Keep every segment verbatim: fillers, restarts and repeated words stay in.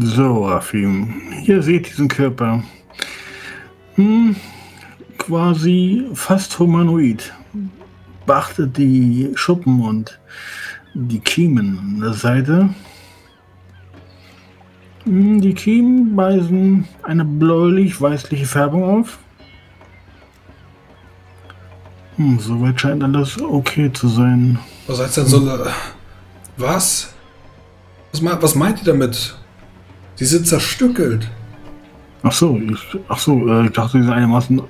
So, Rafim, ihr seht diesen Körper. Hm, quasi fast humanoid. Beachtet die Schuppen und die Kiemen an der Seite. Hm, die Kiemen weisen eine bläulich-weißliche Färbung auf. Hm, soweit scheint alles okay zu sein. Was heißt denn so eine... Was? Was, me was meint ihr damit? Die sind zerstückelt. Ach so, ich, ach so, äh, ich dachte, die sind einigermaßen...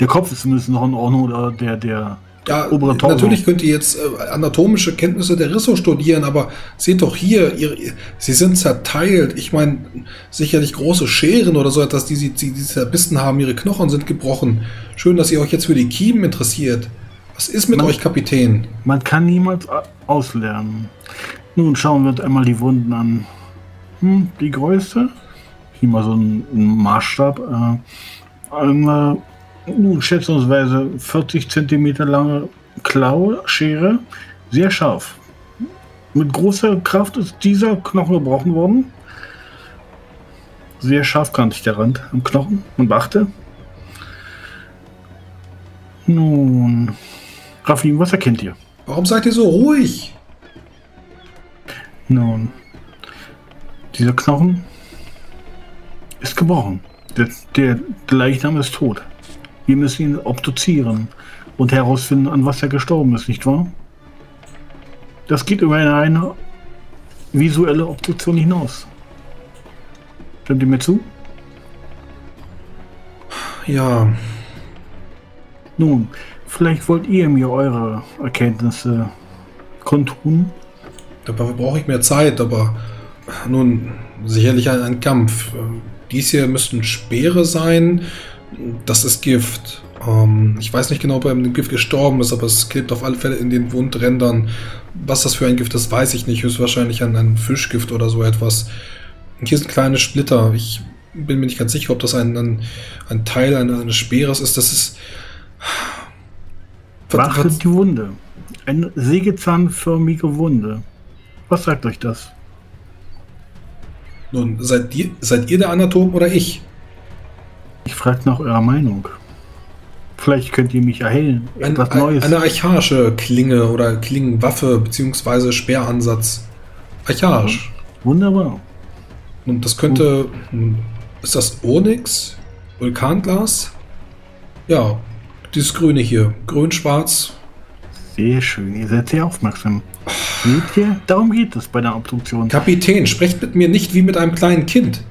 Der Kopf ist zumindest noch in Ordnung, oder der, der, ja, der obere Torso. Natürlich könnt ihr jetzt äh, anatomische Kenntnisse der Risso studieren, aber seht doch hier, ihr, sie sind zerteilt. Ich meine, sicherlich große Scheren oder so etwas, die sie die, die zerbissen haben, ihre Knochen sind gebrochen. Schön, dass ihr euch jetzt für die Kiemen interessiert. Was ist mit man, euch, Kapitän? Man kann niemals auslernen. Nun schauen wir uns einmal die Wunden an. Hm, die größte, hier mal so ein, ein Maßstab, äh, eine nun, schätzungsweise vierzig Zentimeter lange Klauschere, sehr scharf. Mit großer Kraft ist dieser Knochen gebrochen worden. Sehr scharfkantig der Rand am Knochen, und beachte. Nun, Rafim, was erkennt ihr? Warum seid ihr so ruhig? Nun, dieser Knochen ist gebrochen. Der, der Leichnam ist tot. Wir müssen ihn obduzieren und herausfinden, an was er gestorben ist, nicht wahr? Das geht über eine reine visuelle Obduktion hinaus. Stimmt ihr mir zu? Ja. Nun, vielleicht wollt ihr mir eure Erkenntnisse kundtun. Dabei brauche ich mehr Zeit, aber nun, sicherlich ein, ein Kampf. Dies hier müssten Speere sein. Das ist Gift. Ähm, ich weiß nicht genau, ob er mit dem Gift gestorben ist, aber es klebt auf alle Fälle in den Wundrändern. Was das für ein Gift ist, weiß ich nicht. Höchstwahrscheinlich ein, ein Fischgift oder so etwas. Und hier sind kleine Splitter. Ich bin mir nicht ganz sicher, ob das ein, ein, ein Teil eines Speeres ist. Das ist... Beachtet die Wunde. Eine sägezahnförmige Wunde. Was sagt euch das? Nun, seid ihr, seid ihr der Anatom oder ich? Ich frage nach eurer Meinung. Vielleicht könnt ihr mich erhellen. Etwas eine, Neues. Eine archaische Klinge oder Klingenwaffe bzw. Speeransatz. Archaisch. Wunderbar. Und das könnte... Gut. Ist das Onyx? Vulkanglas? Ja, dieses Grüne hier. Grün-Schwarz. Sehr schön. Ihr seid sehr aufmerksam. Seht ihr? Darum geht es bei der Obduktion. Kapitän, sprecht mit mir nicht wie mit einem kleinen Kind.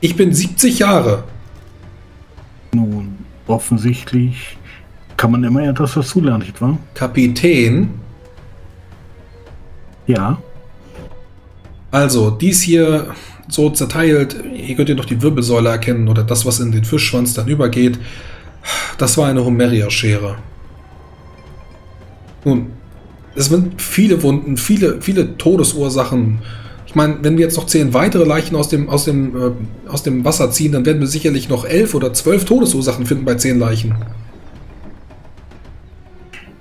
Ich bin siebzig Jahre. Nun, offensichtlich kann man immer etwas dazulernen, nicht wahr? Kapitän? Ja. Also, dies hier so zerteilt, hier könnt ihr noch die Wirbelsäule erkennen oder das, was in den Fischschwanz dann übergeht. Das war eine Homeria-Schere. Nun, es sind viele Wunden, viele, viele Todesursachen. Ich meine, wenn wir jetzt noch zehn weitere Leichen aus dem, aus dem, äh, aus dem Wasser ziehen, dann werden wir sicherlich noch elf oder zwölf Todesursachen finden bei zehn Leichen.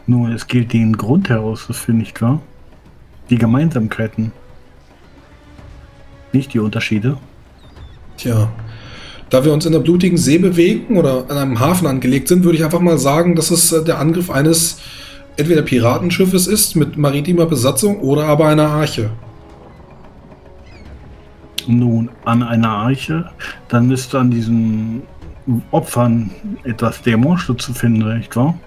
Nun, es gilt den Grund herauszufinden, nicht wahr? Die Gemeinsamkeiten. Nicht die Unterschiede. Tja, da wir uns in der blutigen See bewegen oder an einem Hafen angelegt sind, würde ich einfach mal sagen, dass es äh, der Angriff eines entweder Piratenschiffes ist mit maritimer Besatzung oder aber einer Arche. Nun, an einer Arche, dann müsste an diesen Opfern etwas Dämonisches zu finden, nicht wahr?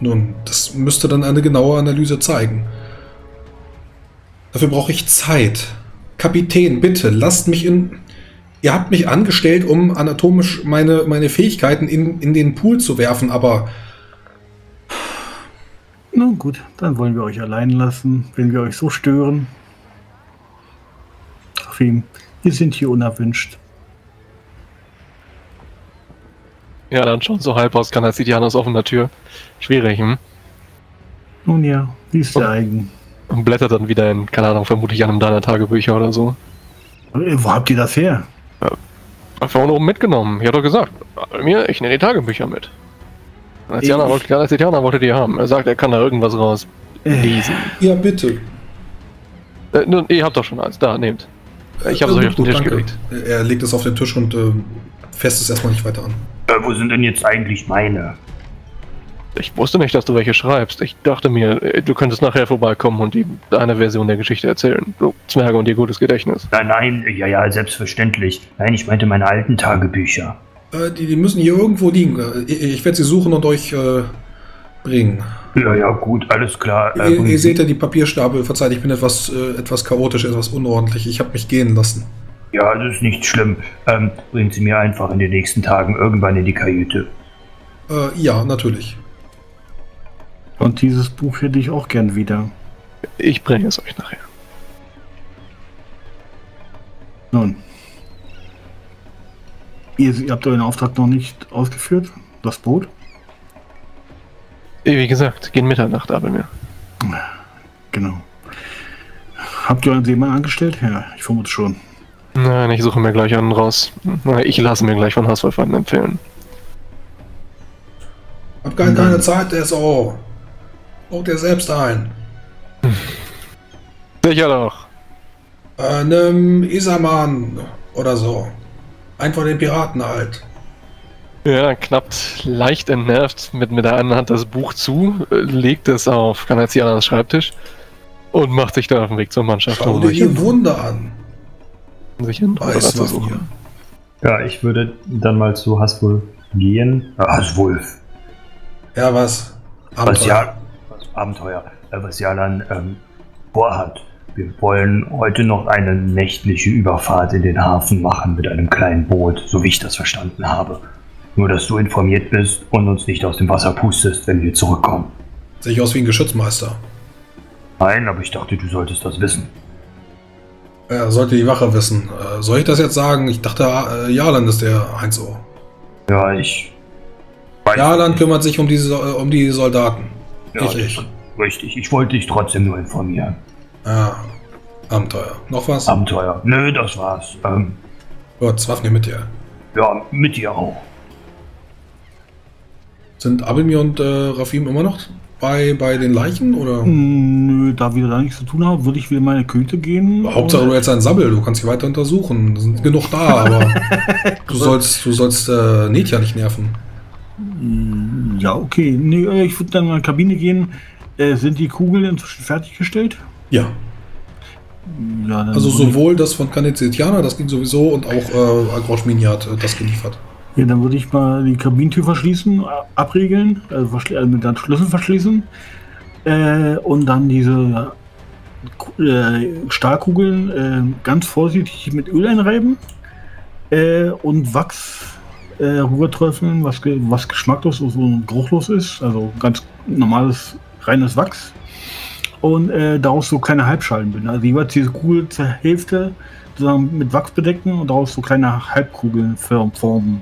Nun, das müsste dann eine genaue Analyse zeigen. Dafür brauche ich Zeit. Kapitän, bitte, lasst mich in... Ihr habt mich angestellt, um anatomisch meine, meine Fähigkeiten in, in den Pool zu werfen, aber... Nun gut, dann wollen wir euch allein lassen, wenn wir euch so stören. Rafim, wir sind hier unerwünscht. Ja, dann schon so halb aus kann, als sieht Janus offener Tür. Schwierig, hm? Nun ja, wie ist der Eigen? Und blättert dann wieder in, keine Ahnung, vermutlich an einem deiner Tagebücher oder so. Wo habt ihr das her? Ja, einfach oben mitgenommen. Ich hab doch gesagt, mir, ich nehme die Tagebücher mit. Als Jana wollte die haben. Er sagt, er kann da irgendwas raus lesen. Ja, bitte. Äh, nun, ihr habt doch schon eins. Da, nehmt. Ich habe es auf den Tisch gelegt. Er legt es auf den Tisch und äh, fässt es erstmal nicht weiter an. Äh, wo sind denn jetzt eigentlich meine? Ich wusste nicht, dass du welche schreibst. Ich dachte mir, du könntest nachher vorbeikommen und ihm deine Version der Geschichte erzählen. Du Zwerge und ihr gutes Gedächtnis. Nein, nein, ja, ja, selbstverständlich. Nein, ich meinte meine alten Tagebücher. Äh, die, die müssen hier irgendwo liegen. Ich, ich werde sie suchen und euch äh, bringen. Ja, ja, gut, alles klar. Äh, ihr, ihr seht ja die Papierstapel. Verzeiht, ich bin etwas, äh, etwas chaotisch, etwas unordentlich. Ich habe mich gehen lassen. Ja, das ist nicht schlimm. Ähm, bringen Sie mir einfach in den nächsten Tagen irgendwann in die Kajüte. Äh, ja, natürlich. Und dieses Buch hätte ich auch gern wieder. Ich bringe es euch nachher. Nun. Ihr, ihr habt euren Auftrag noch nicht ausgeführt? Das Boot? Wie gesagt, gegen Mitternacht, Abelmir. Genau. Habt ihr euren Seemann angestellt? Ja, ich vermute schon. Nein, ich suche mir gleich einen raus. Ich lasse mir gleich von Haswulf einen empfehlen. Hab gar keine Zeit, der ist auch. Baut dir selbst ein. Sicher doch. Äh, nimm Isaman oder so. Einfach den Piraten halt. Ja, knappt leicht entnervt mit, mit der anderen Hand das Buch zu, legt es auf Kanazianas Schreibtisch und macht sich dann auf den Weg zur Mannschaft. Schau dir die Wunder an. Sich einen zu suchen. Ja, ich würde dann mal zu Haswulf gehen. Haswulf. Ja, was? Abenteuer. Abenteuer, was Jarland ähm, vorhat. Wir wollen heute noch eine nächtliche Überfahrt in den Hafen machen mit einem kleinen Boot, so wie ich das verstanden habe. Nur, dass du informiert bist und uns nicht aus dem Wasser pustest, wenn wir zurückkommen. Sehe ich aus wie ein Geschützmeister? Nein, aber ich dachte, du solltest das wissen. Er sollte die Wache wissen. Äh, soll ich das jetzt sagen? Ich dachte, äh, Jarland ist der eins O. Ja, ich... Jarland kümmert sich um die, um die Soldaten. Ja, ich, richtig, ich wollte dich trotzdem nur informieren. Ah, Abenteuer. Noch was? Abenteuer. Nö, das war's. Ähm, Gott, Waffen mit dir. Ja, mit dir auch. Sind Abelmir und äh, Rafim immer noch bei, bei den Leichen, oder? Nö, da wir da nichts zu tun haben, würde ich wieder in meine Küche gehen. Hauptsache, oder? Du hältst einen Sabbel, du kannst sie weiter untersuchen. Da sind genug da, aber du sollst, du sollst äh, Netja nicht nerven. Ja, okay. Nee, ich würde dann mal in die Kabine gehen. Äh, sind die Kugeln inzwischen fertiggestellt? Ja. Ja, dann also sowohl ich... das von Canetiana, das ging sowieso, und auch äh, Agroschmini hat äh, das geliefert. Ja, dann würde ich mal die Kabinentür verschließen, abriegeln, also, verschli also mit den Schlüssel verschließen äh, und dann diese äh, Stahlkugeln äh, ganz vorsichtig mit Öl einreiben äh, und Wachs Äh, rüberträufeln, was, ge was geschmacklos und geruchlos ist, also ganz normales, reines Wachs und äh, daraus so kleine Halbschalen bilden. Also jeweils diese Kugel zur Hälfte zusammen mit Wachs bedecken und daraus so kleine Halbkugeln formen.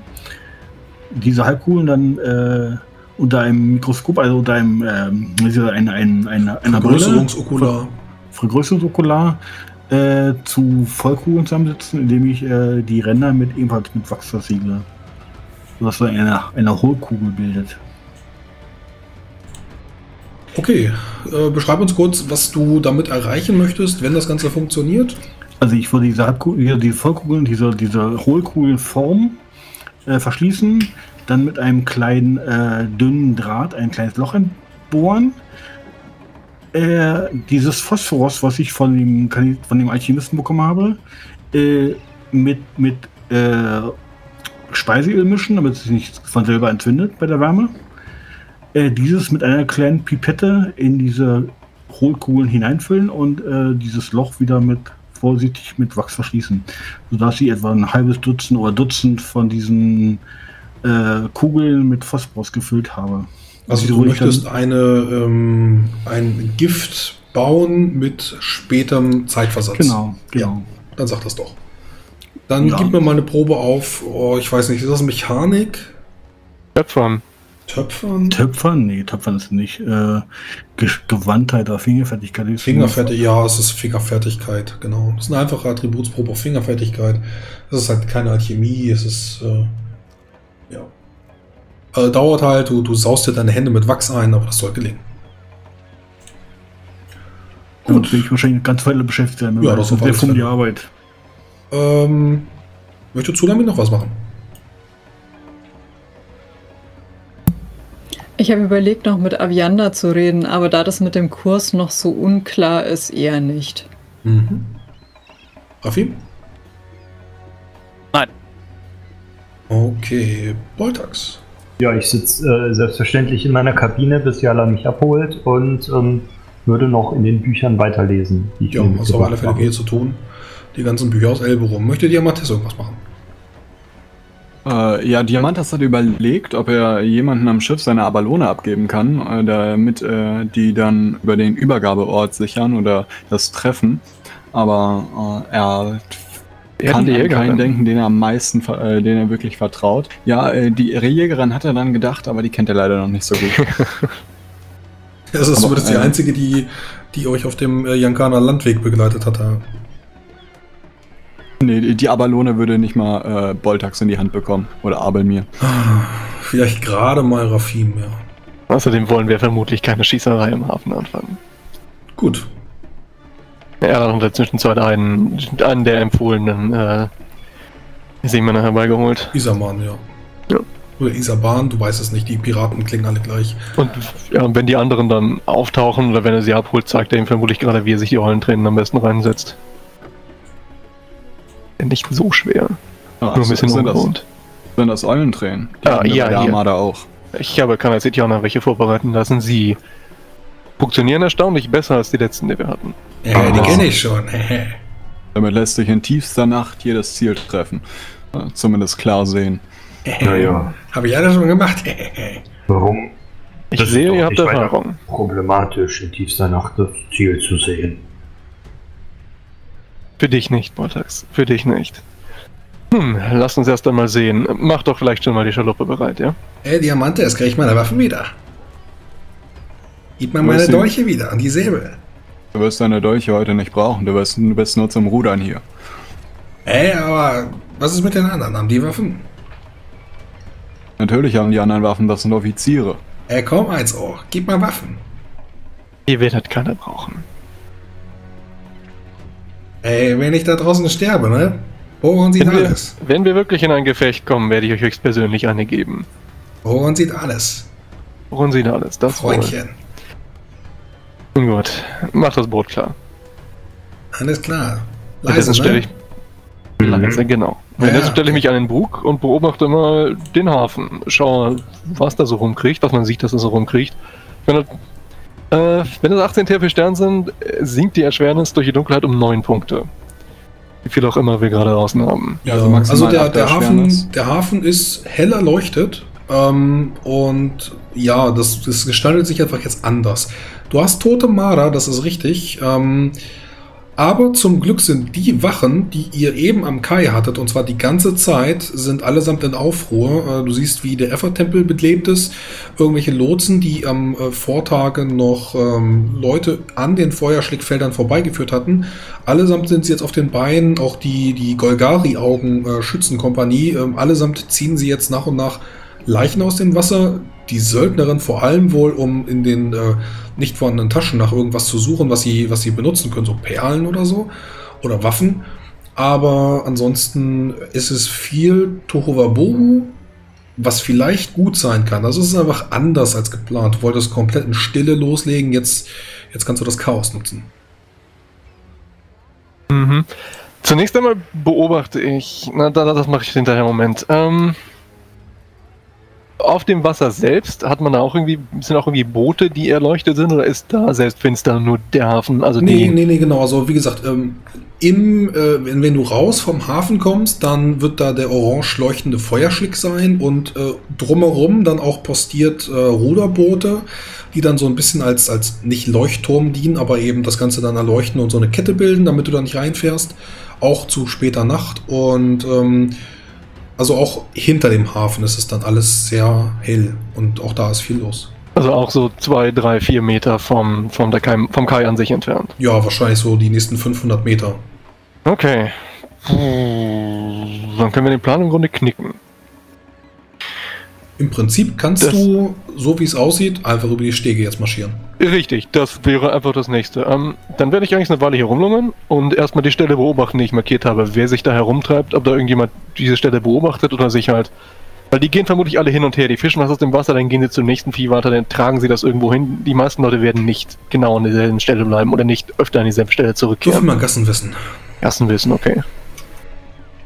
Diese Halbkugeln dann äh, unter einem Mikroskop, also unter einem äh, eine, eine, eine, einer Vergrößerungsokular Vergrößerungsokular äh, zu Vollkugeln zusammensetzen, indem ich äh, die Ränder mit ebenfalls mit Wachs versiegle. Was so eine, eine Hohlkugel bildet. Okay, äh, beschreib uns kurz, was du damit erreichen möchtest, wenn das Ganze funktioniert. Also ich würde diese Halbkugel, diese Vollkugeln, diese, diese Hohlkugelform äh, verschließen, dann mit einem kleinen, äh, dünnen Draht ein kleines Loch entbohren. Äh, dieses Phosphorus, was ich von dem, von dem Alchemisten bekommen habe, äh, mit, mit äh, Speiseöl mischen, damit es sich nicht von selber entzündet bei der Wärme. Äh, dieses mit einer kleinen Pipette in diese Hohlkugeln hineinfüllen und äh, dieses Loch wieder mit vorsichtig mit Wachs verschließen, sodass sie etwa ein halbes Dutzend oder Dutzend von diesen äh, Kugeln mit Phosphorus gefüllt habe. Also du möchtest eine, ähm, ein Gift bauen mit spätem Zeitversatz. Genau, genau. Ja, dann sag das doch. Dann ja. Gib mir mal eine Probe auf, oh, ich weiß nicht, ist das Mechanik? Töpfern. Töpfern? Töpfern? Nee, Töpfern ist nicht. Äh, Gewandtheit oder Fingerfertigkeit. Ist Fingerfertigkeit, ja, es ist Fingerfertigkeit, genau. Es ist eine einfache Attributsprobe auf Fingerfertigkeit. Es ist halt keine Alchemie, es ist, äh, ja. Also dauert halt, du, du saust dir deine Hände mit Wachs ein, aber das soll gelingen. Gut, bin ich wahrscheinlich ganz viele beschäftigt sein. Ja, das ist der Funk die Arbeit. Ähm, möchte Zulami noch was machen? Ich habe überlegt, noch mit Avianda zu reden, aber da das mit dem Kurs noch so unklar ist, eher nicht. Mhm. Rafim? Nein. Okay, Boltax. Ja, ich sitze äh, selbstverständlich in meiner Kabine, bis Jala mich abholt und ähm, würde noch in den Büchern weiterlesen. Die ich ja, was auf alle Fälle hier zu tun. Die ganzen Bücher aus Elberum. Möchte Diamantes irgendwas machen? Äh, ja, Diamantes hat überlegt, ob er jemanden am Schiff seine Abalone abgeben kann, äh, damit äh, die dann über den Übergabeort sichern oder das treffen. Aber äh, er Er kann an keinen denken, den er am meisten, äh, den er wirklich vertraut. Ja, äh, die Rehjägerin hat er dann gedacht, aber die kennt er leider noch nicht so gut. Das ist zumindest äh, die einzige, die, die euch auf dem äh, Jankaner Landweg begleitet hat. Ja. Nee, die Abalone würde nicht mal äh, Boltax in die Hand bekommen. Oder Abelmir. Vielleicht gerade mal Rafim, ja. Außerdem wollen wir vermutlich keine Schießerei im Hafen anfangen. Gut. Er hat in der Zwischenzeit einen, einen der empfohlenen äh, Seemänner herbeigeholt. Isaman, ja. ja. Oder Isaban, du weißt es nicht, die Piraten klingen alle gleich. Und ja, wenn die anderen dann auftauchen oder wenn er sie abholt, zeigt er ihm vermutlich gerade, wie er sich die Hollentränen am besten reinsetzt. Nicht so schwer. Ah, nur ein bisschen ungewohnt. Sind das Eulentränen? Die ah, ja, der Armada auch. Ich habe kann als Etianer welche vorbereiten lassen, sie funktionieren erstaunlich besser als die letzten, die wir hatten. Ja, die kenne ich schon. Damit lässt sich in tiefster Nacht jedes Ziel treffen. Zumindest klar sehen. Naja. Habe ich alles schon gemacht. Warum? Ich das sehe, ihr habt Erfahrung. Problematisch, in tiefster Nacht das Ziel zu sehen. Für dich nicht, Boltax. Für dich nicht. Hm, lass uns erst einmal sehen. Mach doch vielleicht schon mal die Schaluppe bereit, ja? Ey, Diamante, jetzt krieg ich meine Waffen wieder. Gib mir meine Dolche wieder und die Säbel. Du wirst deine Dolche heute nicht brauchen, du wirst, du bist nur zum Rudern hier. Ey, aber was ist mit den anderen? Haben die Waffen? Natürlich haben die anderen Waffen, das sind Offiziere. Ey, komm eins auch, gib mal Waffen. Die wird halt keiner brauchen. Ey, wenn ich da draußen sterbe, ne? Horon sieht wenn alles. Wir, wenn wir wirklich in ein Gefecht kommen, werde ich euch höchstpersönlich eine geben. Horon sieht alles. Horon sieht alles, das Freundchen. Wohl. Nun gut, mach das Boot klar. Alles klar. Leise, stelle ich ne? Leise, genau. Ja, jetzt stelle ich mich an den Bug und beobachte mal den Hafen. Schau, was da so rumkriegt, was man sieht, dass das so rumkriegt. Wenn das, äh, wenn das achtzehn T P Stern sind, sinkt die Erschwernis durch die Dunkelheit um neun Punkte. Wie viel auch immer wir gerade draußen haben. Ja, also, also der, der, Hafen, der Hafen ist hell erleuchtet. Ähm, und ja, das, das gestaltet sich einfach jetzt anders. Du hast tote Mara, das ist richtig. Ähm, aber zum Glück sind die Wachen, die ihr eben am Kai hattet, und zwar die ganze Zeit, sind allesamt in Aufruhr. Äh, du siehst, wie der Effertempel belebt ist. Irgendwelche Lotsen, die am äh, Vortage noch ähm, Leute an den Feuerschlickfeldern vorbeigeführt hatten. Allesamt sind sie jetzt auf den Beinen, auch die, die Golgari-Augen-Schützenkompanie. Äh, äh, allesamt ziehen sie jetzt nach und nach Leichen aus dem Wasser, die Söldnerin vor allem wohl, um in den äh, nicht vorhandenen Taschen nach irgendwas zu suchen, was sie, was sie benutzen können, so Perlen oder so, oder Waffen. Aber ansonsten ist es viel Tohuwabohu, was vielleicht gut sein kann. Also es ist einfach anders als geplant. Du wolltest komplett in Stille loslegen, jetzt, jetzt kannst du das Chaos nutzen. Mhm. Zunächst einmal beobachte ich, na, das mache ich hinterher im Moment, ähm... Auf dem Wasser selbst hat man da auch irgendwie, sind auch irgendwie Boote, die erleuchtet sind, oder ist da selbst finster nur der Hafen? Also nee, nee, nee, genau. Also wie gesagt, ähm, im, äh, wenn, wenn du raus vom Hafen kommst, dann wird da der orange leuchtende Feuerschlick sein und äh, drumherum dann auch postiert äh, Ruderboote, die dann so ein bisschen als, als nicht Leuchtturm dienen, aber eben das Ganze dann erleuchten und so eine Kette bilden, damit du da nicht reinfährst, auch zu später Nacht. Und ähm, also auch hinter dem Hafen ist es dann alles sehr hell und auch da ist viel los. Also auch so zwei, drei, vier Meter vom, vom, der Kai, vom Kai an sich entfernt? Ja, wahrscheinlich so die nächsten fünfhundert Meter. Okay. Dann können wir den Plan im Grunde knicken. Im Prinzip kannst das du, so wie es aussieht, einfach über die Stege jetzt marschieren. Richtig, das wäre einfach das nächste. Ähm, dann werde ich eigentlich eine Weile hier rumlungern und erstmal die Stelle beobachten, die ich markiert habe. Wer sich da herumtreibt, ob da irgendjemand diese Stelle beobachtet oder sich halt... Weil die gehen vermutlich alle hin und her. Die fischen was aus dem Wasser, dann gehen sie zum nächsten Vieh weiter, dann tragen sie das irgendwo hin. Die meisten Leute werden nicht genau an derselben Stelle bleiben oder nicht öfter an dieselbe Stelle zurückkehren. Rufen wir mal Gassenwissen. Gassenwissen, okay.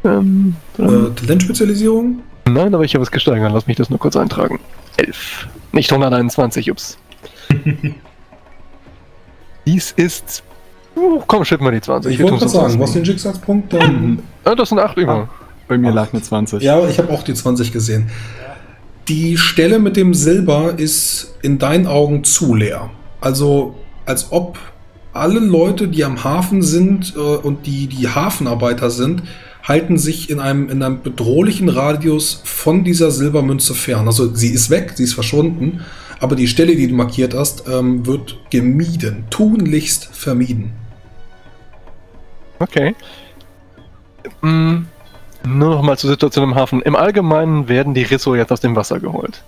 Ähm, äh, Talentspezialisierung? Nein, aber ich habe es gesteigert. Lass mich das nur kurz eintragen. elf. Nicht hunderteinundzwanzig, ups. Dies ist... Uh, komm, schippen wir die zwanzig. Ich, ich wollte gerade sagen, was ist den Schicksalspunkt? Dann... Ja, das sind acht immer. Bei mir lag eine zwanzig. Ja, ich habe auch die zwanzig gesehen. Die Stelle mit dem Silber ist in deinen Augen zu leer. Also als ob alle Leute, die am Hafen sind äh, und die, die Hafenarbeiter sind, halten sich in einem, in einem bedrohlichen Radius von dieser Silbermünze fern. Also sie ist weg, sie ist verschwunden, aber die Stelle, die du markiert hast, ähm, wird gemieden, tunlichst vermieden. Okay. Mm. Nur nochmal zur Situation im Hafen. Im Allgemeinen werden die Risso jetzt aus dem Wasser geholt.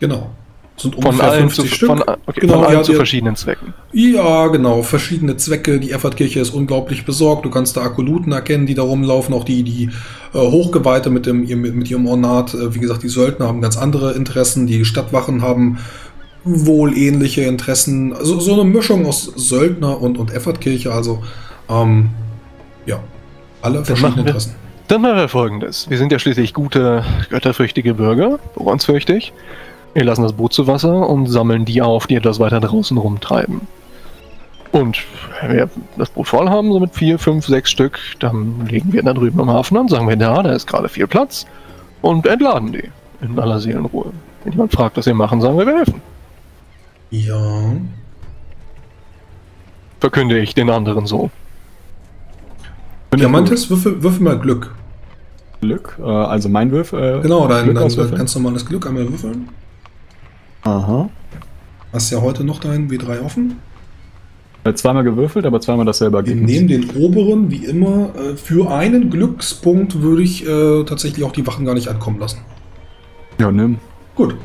Genau. Sind von allen zu, Stück. Von, okay, genau, von allen ja, zu verschiedenen Zwecken. Ja, genau. Verschiedene Zwecke. Die Effertkirche ist unglaublich besorgt. Du kannst da Akkoluten erkennen, die da rumlaufen. Auch die, die äh, Hochgeweihte mit, dem, mit, mit ihrem Ornat. Äh, wie gesagt, die Söldner haben ganz andere Interessen. Die Stadtwachen haben wohl ähnliche Interessen. Also so eine Mischung aus Söldner und, und Effertkirche. Also, ähm, ja. Alle verschiedene Interessen. Dann machen wir Folgendes. Wir sind ja schließlich gute, götterfürchtige Bürger, bauernsfürchtig. Wir lassen das Boot zu Wasser und sammeln die auf, die etwas weiter draußen rumtreiben. Und wenn wir das Boot voll haben, so mit vier, fünf, sechs Stück, dann legen wir da drüben am Hafen an, sagen wir, ja, da ist gerade viel Platz und entladen die in aller Seelenruhe. Wenn jemand fragt, was wir machen, sagen wir, wir helfen. Ja. Verkünde ich den anderen so. Diamantes, würfel, würfel mal Glück. Glück? Äh, also mein Würf? Äh, genau, dein, dein ganz normales Glück einmal würfeln. Aha. Hast ja heute noch deinen W drei offen? Äh, zweimal gewürfelt, aber zweimal dasselbe Ergebnis. Wir nehmen den oberen, wie immer. Äh, für einen Glückspunkt würde ich äh, tatsächlich auch die Wachen gar nicht ankommen lassen. Ja, nimm. Gut.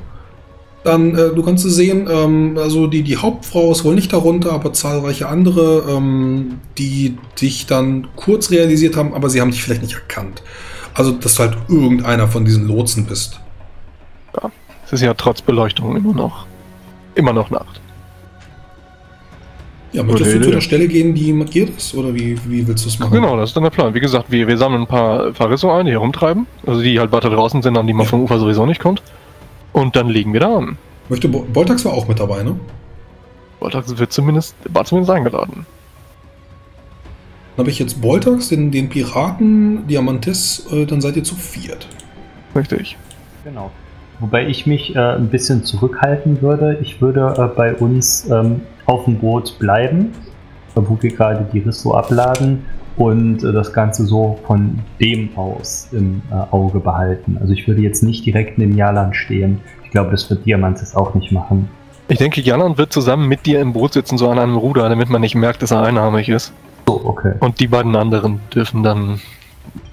Dann, äh, du kannst sehen, ähm, also die, die Hauptfrau ist wohl nicht darunter, aber zahlreiche andere, ähm, die dich dann kurz realisiert haben, aber sie haben dich vielleicht nicht erkannt. Also, dass du halt irgendeiner von diesen Lotsen bist. Ja, es ist ja trotz Beleuchtung immer noch, immer noch Nacht. Ja, möchtest okay, du zu der Stelle gehen, die markiert ist, oder wie, wie willst du es machen? Genau, das ist dann der Plan. Wie gesagt, wir, wir sammeln ein paar, paar Risso ein, die herumtreiben, also die halt weiter draußen sind, an die man ja. vom Ufer sowieso nicht kommt. Und dann legen wir da an. Möchte Bo Boltax war auch mit dabei, ne? Boltax wird zumindest, war zumindest eingeladen. Dann habe ich jetzt Boltax, den, den Piraten, Diamantes, äh, dann seid ihr zu viert. Richtig. Genau. Wobei ich mich äh, ein bisschen zurückhalten würde. Ich würde äh, bei uns ähm, auf dem Boot bleiben, wo wir gerade die Risso abladen und äh, das Ganze so von dem aus im äh, Auge behalten. Also ich würde jetzt nicht direkt neben Jarland stehen. Ich glaube, das wird Diamantes auch nicht machen. Ich denke, Jarland wird zusammen mit dir im Boot sitzen, so an einem Ruder, damit man nicht merkt, dass er einarmig ist. So, okay. Und die beiden anderen dürfen dann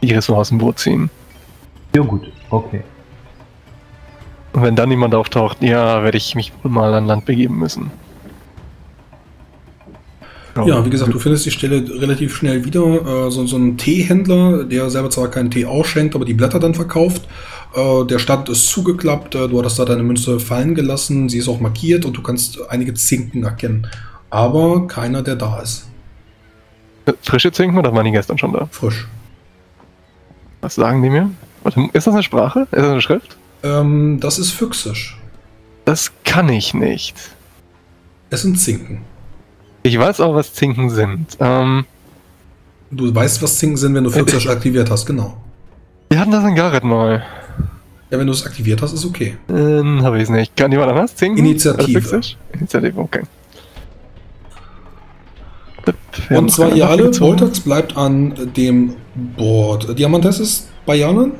ihres so aus dem Boot ziehen. Ja gut, okay. Und wenn dann niemand auftaucht, ja, werde ich mich mal an Land begeben müssen. Ja, wie gesagt, du findest die Stelle relativ schnell wieder. So, so ein Teehändler, der selber zwar keinen Tee ausschenkt, aber die Blätter dann verkauft. Der Stand ist zugeklappt, du hattest da deine Münze fallen gelassen, sie ist auch markiert und du kannst einige Zinken erkennen. Aber keiner, der da ist. Frische Zinken oder waren die gestern schon da? Frisch. Was sagen die mir? Ist das eine Sprache? Ist das eine Schrift? Ähm, das ist füchsisch. Das kann ich nicht. Es sind Zinken. Ich weiß auch, was Zinken sind. Ähm, du weißt, was Zinken sind, wenn du Füchsisch aktiviert hast, genau. Wir hatten das in Gareth mal. Ja, wenn du es aktiviert hast, ist okay. Ähm, habe ich es nicht. Kann jemand anders Zinken? Initiative. Initiative, okay. Und zwar ihr alle, Boltax bleibt an dem Board. Diamantes ist bei Janen?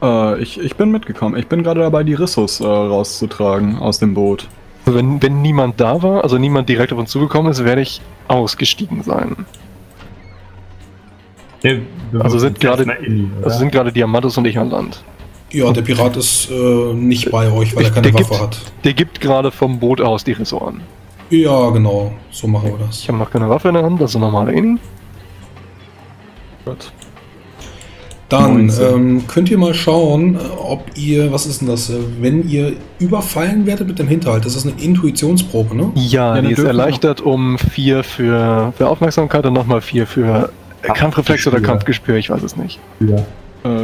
Äh, ich, ich bin mitgekommen. Ich bin gerade dabei, die Rissos äh, rauszutragen aus dem Boot. Wenn, wenn niemand da war, also niemand direkt auf uns zugekommen ist, werde ich ausgestiegen sein. Ja, also sind gerade also sind gerade Diamantes und ich an Land. Ja, der Pirat ist äh, nicht bei euch, weil ich, er keine Waffe gibt, hat. Der gibt gerade vom Boot aus die Risso an. Ja, genau. So machen wir das. Ich habe noch keine Waffe in der Hand, das ist nochmal ein. Gut. Dann ähm, könnt ihr mal schauen, ob ihr, was ist denn das, wenn ihr überfallen werdet mit dem Hinterhalt, das ist eine Intuitionsprobe, ne? Ja, ja, die ist erleichtert um vier für, für Aufmerksamkeit und nochmal vier für Ach, Kampfreflex oder Kampfgespür, ich weiß es nicht. Ja.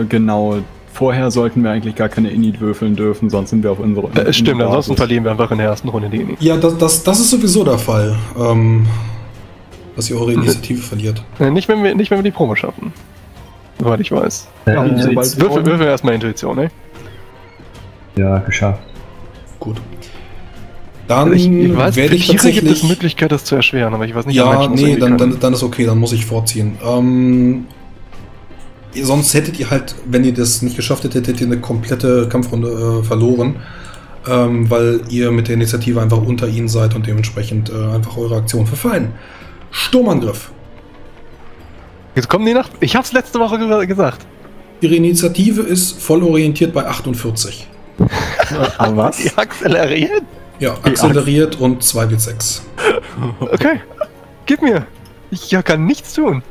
Äh, genau, vorher sollten wir eigentlich gar keine Init würfeln dürfen, sonst sind wir auf unsere... Äh, stimmt, ansonsten verlieren wir einfach in der ersten Runde die Init. Ja, das, das, das ist sowieso der Fall, ähm, dass ihr eure Initiative hm. verliert. Nicht wenn, wir, nicht, wenn wir die Promo schaffen. Soweit ich weiß. Äh, ja, äh, Würfel, Würfel erstmal Intuition, ne? Ja, geschafft. Gut. Dann ich, ich weiß, werde ich tatsächlich... gibt es Möglichkeit, das zu erschweren, aber ich weiß nicht, ja, nee, dann, dann, dann ist okay, dann muss ich vorziehen. Ähm, sonst hättet ihr halt, wenn ihr das nicht geschafft hättet, hättet ihr eine komplette Kampfrunde äh, verloren, ähm, weil ihr mit der Initiative einfach unter ihnen seid und dementsprechend äh, einfach eure Aktion verfallen. Sturmangriff. Jetzt kommen die nach. Ich hab's letzte Woche gesagt. Ihre Initiative ist voll orientiert bei achtundvierzig. Aber was? Die akzeleriert? Ja, akzeleriert und zwei W sechs. Okay. Gib mir. Ich ja, kann nichts tun.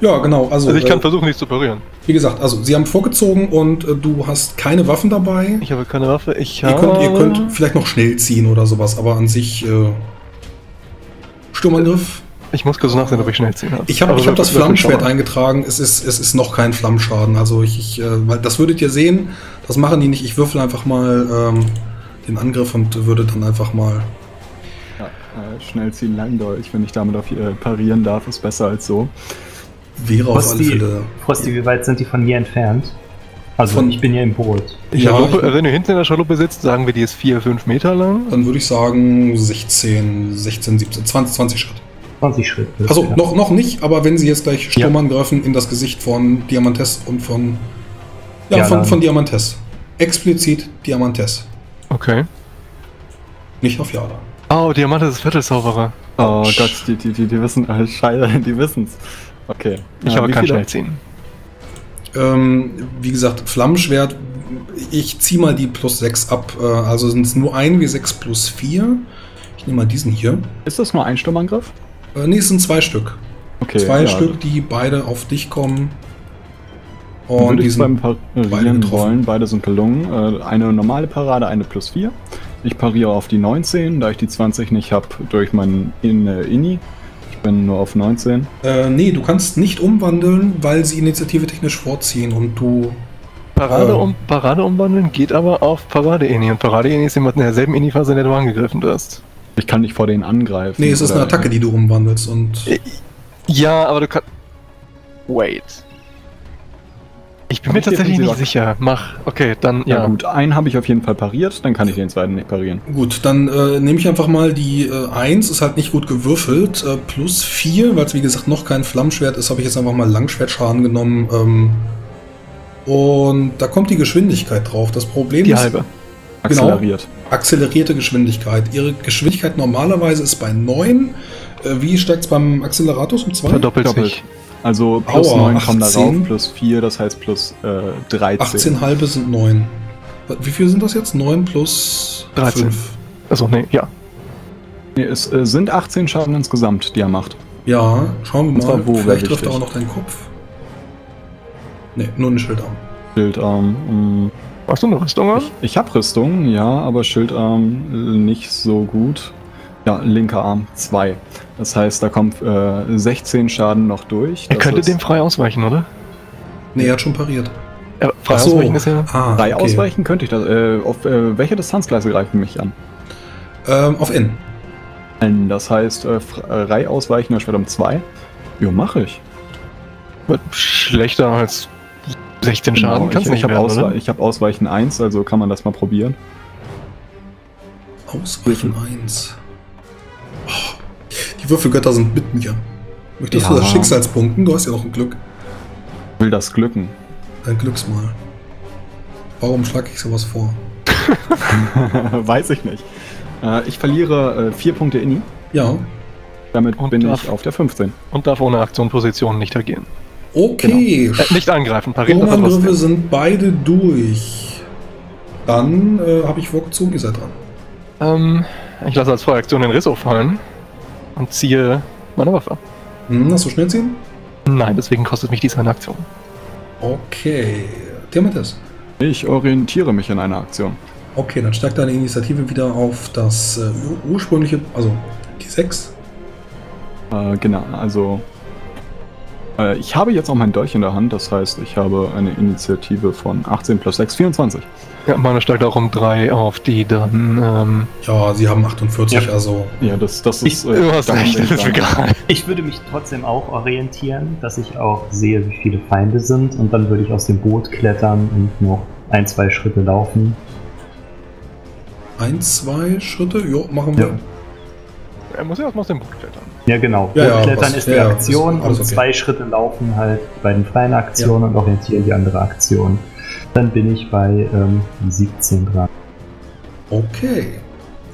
Ja, genau. Also, also ich kann äh, versuchen, nichts zu parieren. Wie gesagt, also sie haben vorgezogen und äh, du hast keine Waffen dabei. Ich habe keine Waffe. Ich habe... Ihr könnt, ihr könnt vielleicht noch schnell ziehen oder sowas, aber an sich... Äh, Sturmangriff... Ich muss kurz nachsehen, ob ich schnell ziehen habe. Ich habe hab das Flammenschwert eingetragen, es ist, es ist noch kein Flammenschaden. Also ich, ich, weil das würdet ihr sehen, das machen die nicht. Ich würfel einfach mal ähm, den Angriff und würde dann einfach mal... Ja, äh, schnell ziehen, langdeutig, wenn ich damit auf, äh, parieren darf, ist besser als so. Wäre auf alle Fälle... Prosti, wie weit sind die von mir entfernt? Also von, ich bin ja im Boot. Ich ja, Schaluppe, ich, wenn du hinten in der Schaluppe sitzt, sagen wir, die ist vier, fünf Meter lang. Dann würde ich sagen sechzehn, siebzehn, zwanzig Schritt. zwanzig Schritte. Also ja. noch, noch nicht, aber wenn sie jetzt gleich Sturm ja. angreifen in das Gesicht von Diamantes und von... Ja, ja von, von Diamantes. Explizit Diamantes. Okay. Nicht auf Jada. Oh, Diamantes ist Viertelzauberer. Oh Psst. Gott, die, die, die, die wissen... Äh, Scheiße, die wissen's. Okay. Ich ja, habe kein Schnellziehen. Ähm, wie gesagt, Flammenschwert. Ich ziehe mal die plus sechs ab. Also sind es nur ein W sechs plus vier. Ich nehme mal diesen hier. Ist das nur ein Sturmangriff? Ne, es sind zwei Stück. Okay, zwei ja. Stück, die beide auf dich kommen. Und die sind beide getroffen. Beide sind gelungen. Eine normale Parade, eine plus vier. Ich pariere auf die neunzehn, da ich die zwanzig nicht habe durch meinen In Inni. Ich bin nur auf neunzehn. Äh, nee, du kannst nicht umwandeln, weil sie Initiative technisch vorziehen und du... Parade, um, Parade umwandeln geht aber auf Parade-Inni. Und Parade-Inni ist jemand in derselben Inni-Phase, in der du angegriffen wirst. Ich kann nicht vor denen angreifen. Nee, es ist eine Attacke, die du umwandelst und... Ja, aber du kannst... Wait. Ich bin mir tatsächlich nicht sicher. Mach. Okay, dann... Ja, ja. gut, einen habe ich auf jeden Fall pariert, dann kann ich den zweiten nicht parieren. Gut, dann äh, nehme ich einfach mal die äh, eins, ist halt nicht gut gewürfelt, äh, plus vier, weil es wie gesagt noch kein Flammenschwert ist, habe ich jetzt einfach mal Langschwertschaden genommen. Ähm, und da kommt die Geschwindigkeit drauf. Das Problem die ist... Die halbe. Genau. Akzeleriert. Akzelerierte Geschwindigkeit. Ihre Geschwindigkeit normalerweise ist bei neun. Wie steigt es beim Acceleratus um zwei? Verdoppelt sich. Also plus Aua, neun achtzehn. Kommt da rauf, plus vier, das heißt plus äh, dreizehn. achtzehn Komma fünf sind neun. Wie viel sind das jetzt? neun plus dreizehn. fünf. Achso, nee, ja. Nee, es äh, sind achtzehn Schaden insgesamt, die er macht. Ja, schauen wir mal. Wo Vielleicht trifft er auch noch deinen Kopf. Nee, nur einen Schildarm. Schildarm, ähm... Hast du eine Rüstung an? Ich, ich habe Rüstung, ja, aber Schildarm nicht so gut. Ja, linker Arm zwei. Das heißt, da kommt äh, sechzehn Schaden noch durch. Er das könnte dem frei ausweichen, oder? Ne, er hat schon pariert. Ja, frei so. ausweichen ist ja... Ah, frei okay. ausweichen könnte ich das. Äh, auf äh, welche Distanzgleise greifen mich an? Ähm, auf N. N, das heißt, äh, frei ausweichen, das schwert um zwei. Jo, mache ich. Schlechter als... sechzehn Schaden genau, kannst du nicht mehr, oder? Ich habe Ausweichen eins, also kann man das mal probieren. Ausweichen eins. Oh, die Würfelgötter sind mit mir. Möchtest ja. du das Schicksalspunkten? Du hast ja noch ein Glück. Ich will das glücken. Dein Glücksmal. Warum schlage ich sowas vor? Weiß ich nicht. Äh, ich verliere äh, vier Punkte Inni. Ja. Damit und bin darf, ich auf der fünfzehn. Und darf ohne Aktion Position nicht agieren. Okay. Genau. Äh, nicht angreifen, parieren. Sturmangriffe sind beide durch. Dann äh, habe ich Vorgezogen, ihr seid dran. Ähm, ich lasse als Feueraktion den Risso fallen und ziehe meine Waffe. Hm, hast du schnell ziehen? Nein, deswegen kostet mich dies eine Aktion. Okay. Diamantes. Ich orientiere mich in einer Aktion. Okay, dann steigt deine Initiative wieder auf das äh, ursprüngliche, also die sechs. Äh, genau, also äh, ich habe jetzt auch mein Dolch in der Hand, das heißt, ich habe eine Initiative von achtzehn plus sechs, vierundzwanzig. Ja, meine steigt auch um drei auf die dann, ähm... Ja, sie haben achtundvierzig, ja. Also... Ja, das, das ist... Ich, äh, du hast recht, das ist egal. Ich würde mich trotzdem auch orientieren, dass ich auch sehe, wie viele Feinde sind, und dann würde ich aus dem Boot klettern und noch ein, zwei Schritte laufen. Ein, zwei Schritte? Jo, machen wir. Ja. Er muss ja erstmal aus dem Boot klettern. Ja, genau. Ja, ja, klettern was, ist die ja, Aktion und okay. Zwei Schritte laufen halt bei den freien Aktionen, ja. Und orientieren die andere Aktion. Dann bin ich bei ähm, siebzehn dran. Okay.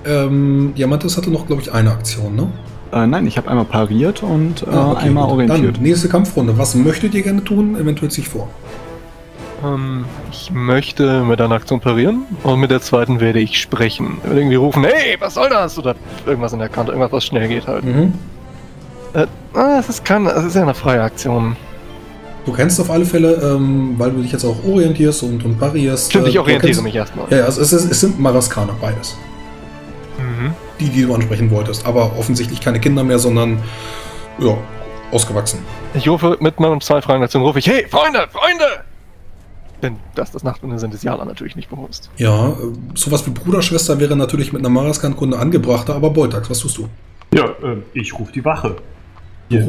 Ähm, Diamantes hatte noch, glaube ich, eine Aktion, ne? Äh, nein, ich habe einmal pariert und äh, ah, okay, einmal gut. Orientiert. Dann, nächste Kampfrunde. Was möchtet ihr gerne tun? Eventuell ziehe ich vor. Ähm, ich möchte mit einer Aktion parieren und mit der zweiten werde ich sprechen. Ich werde irgendwie rufen, hey, was soll das? Oder irgendwas in der Kante, irgendwas, was schnell geht halt. Mhm. Äh, ah, es ist keine, es ist ja eine freie Aktion. Du kennst auf alle Fälle, ähm, weil du dich jetzt auch orientierst und, und parierst. Stimmt, äh, ich orientiere kennst, mich erstmal. Ja, also es, ist, es sind Maraskaner, beides. Mhm. Die, die du ansprechen wolltest. Aber offensichtlich keine Kinder mehr, sondern, ja, ausgewachsen. Ich rufe mit meinem zwei Fragen dazu, rufe ich, hey, Freunde, Freunde! Denn dass das Nachtwunde sind, ist Jana natürlich nicht bewusst. Ja, sowas wie Bruderschwester wäre natürlich mit einer Maraskan-Kunde angebrachter, aber Boltax, was tust du? Ja, äh, ich rufe die Wache. Wir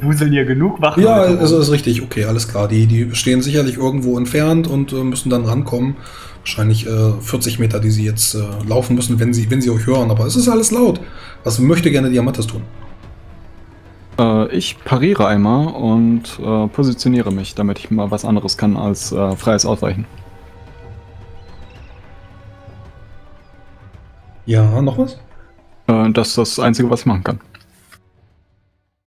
buseln hier genug Wachen. Ja, also ist richtig. Okay, alles klar. Die, die stehen sicherlich irgendwo entfernt und äh, müssen dann rankommen. Wahrscheinlich äh, vierzig Meter, die sie jetzt äh, laufen müssen, wenn sie, wenn sie euch hören. Aber es ist alles laut. Was möchte gerne Diamantes tun? Äh, ich pariere einmal und äh, positioniere mich, damit ich mal was anderes kann als äh, freies Ausweichen. Ja, noch was? Äh, das ist das Einzige, was ich machen kann.